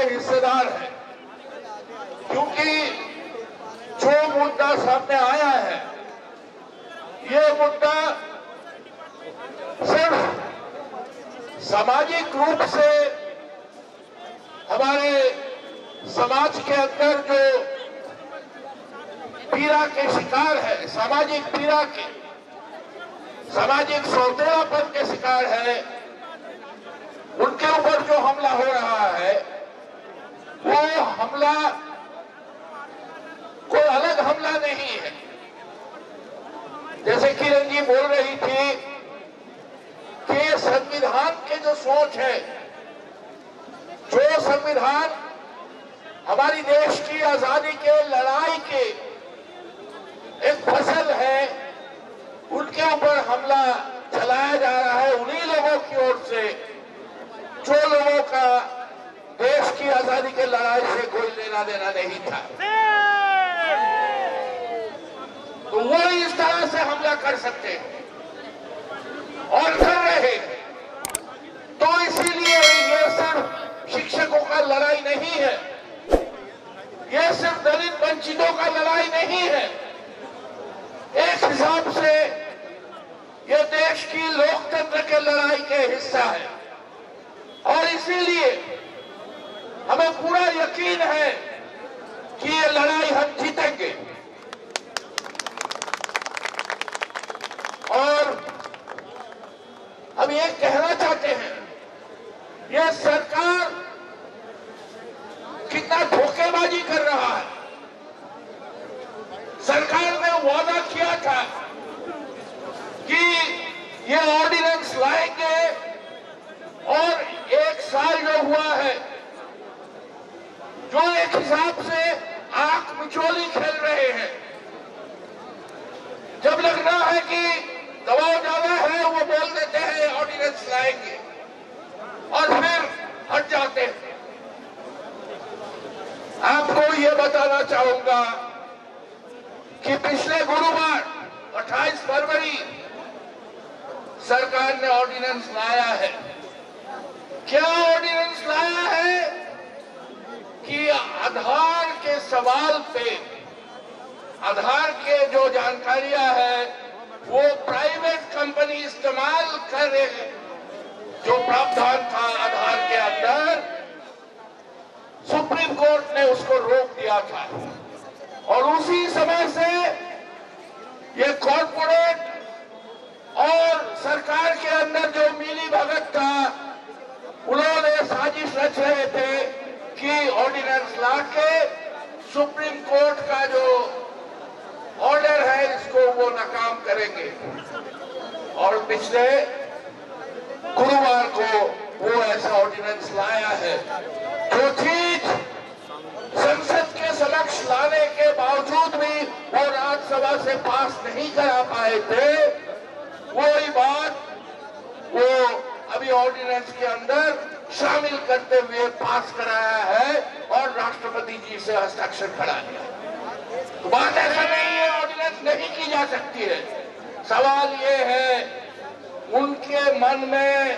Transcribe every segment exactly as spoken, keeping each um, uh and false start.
के हिस्सेदार हैं, क्योंकि जो मुद्दा सामने आया है ये मुद्दा सिर्फ सामाजिक रूप से हमारे समाज के अंदर जो पीड़ा के शिकार है, सामाजिक पीड़ा के, सामाजिक सौतेलापन के शिकार है, उनके ऊपर जो हमला हो रहा है वो हमला कोई अलग हमला नहीं है। जैसे किरण जी बोल रही थी कि संविधान के जो सोच है, जो संविधान हमारी देश की आजादी के लड़ाई के एक फसल है, उनके ऊपर हमला चलाया जा रहा है उन्हीं लोगों की ओर से जो लोगों का देश की आजादी के लड़ाई से कोई लेना देना नहीं था। तो वो इस तरह से हमला कर सकते हैं और कर रहे हैं। तो इसीलिए ये सिर्फ शिक्षकों का लड़ाई नहीं है, ये सिर्फ दलित वंचितों का लड़ाई नहीं है, एक हिसाब से ये देश की लोकतंत्र के लड़ाई के हिस्सा है। और इसीलिए हमें पूरा यकीन है कि ये लड़ाई हम जीतेंगे। और हम ये कहना चाहते हैं, ये सरकार कितना धोखेबाजी कर रहा है। सरकार ने वादा किया था कि ये ऑर्डिनेंस लाएंगे और एक साल जो हुआ है, जो एक हिसाब से आंख मिचोली खेल रहे हैं। जब लग रहा है कि दबाव ज्यादा है वो बोल देते हैं ऑर्डिनेंस लाएंगे और फिर हट जाते हैं। आपको ये बताना चाहूंगा कि पिछले गुरुवार अट्ठाईस फरवरी सरकार ने ऑर्डिनेंस लाया है। क्या ऑर्डिनेंस लाया है कि आधार के सवाल पे, आधार के जो जानकारियां है वो प्राइवेट कंपनी इस्तेमाल कर रहे हैं। जो प्रावधान था आधार के अंदर, सुप्रीम कोर्ट ने उसको रोक दिया था और उसी समय से ये कॉरपोरेट और सरकार के अंदर जो मिली भगत था, उन्होंने साजिश रच रहे थे कि ऑर्डिनेंस लाके सुप्रीम कोर्ट का जो ऑर्डर है इसको वो नाकाम करेंगे। और पिछले गुरुवार को वो ऐसा ऑर्डिनेंस लाया है। जो चीज संसद के समक्ष लाने के बावजूद भी वो राज्यसभा से पास नहीं करा पाए थे, वही बात वो अभी ऑर्डिनेंस के अंदर शामिल करते हुए पास कराया है और राष्ट्रपति जी से हस्ताक्षर करा लिया। तो बात ऐसा नहीं है ऑर्डिनेंस नहीं की जा सकती है। सवाल ये है उनके मन में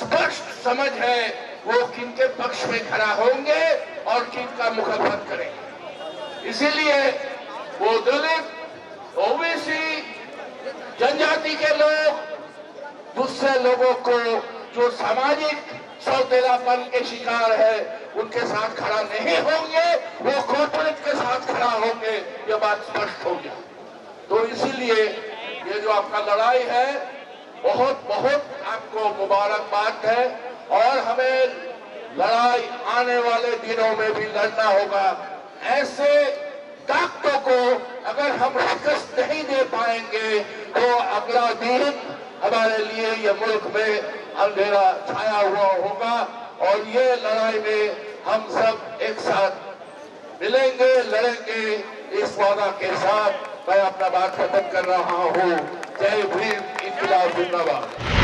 स्पष्ट समझ है वो किनके पक्ष में खड़ा होंगे और किनका मुखालफत करेंगे। इसीलिए वो दलित, ओबीसी, जनजाति के लोग, दूसरे लोगों को जो सामाजिक सौतेलापन के शिकार है उनके साथ खड़ा नहीं होंगे, वो कॉर्पोरेट के साथ खड़ा होंगे। ये बात स्पष्ट हो गया। तो इसीलिए ये जो आपका लड़ाई है, बहुत बहुत आपको मुबारकबाद है। और हमें लड़ाई आने वाले दिनों में भी लड़ना होगा। ऐसे ताकतों को अगर हम शिकस्त नहीं दे पाएंगे तो अगला दिन हमारे लिए ये मुल्क में अंधेरा छाया हुआ होगा। और ये लड़ाई में हम सब एक साथ मिलेंगे, लड़ेंगे, इस वादा के साथ मैं अपना बात खत्म कर रहा हूँ। जय भीम, इंकलाब जिंदाबाद।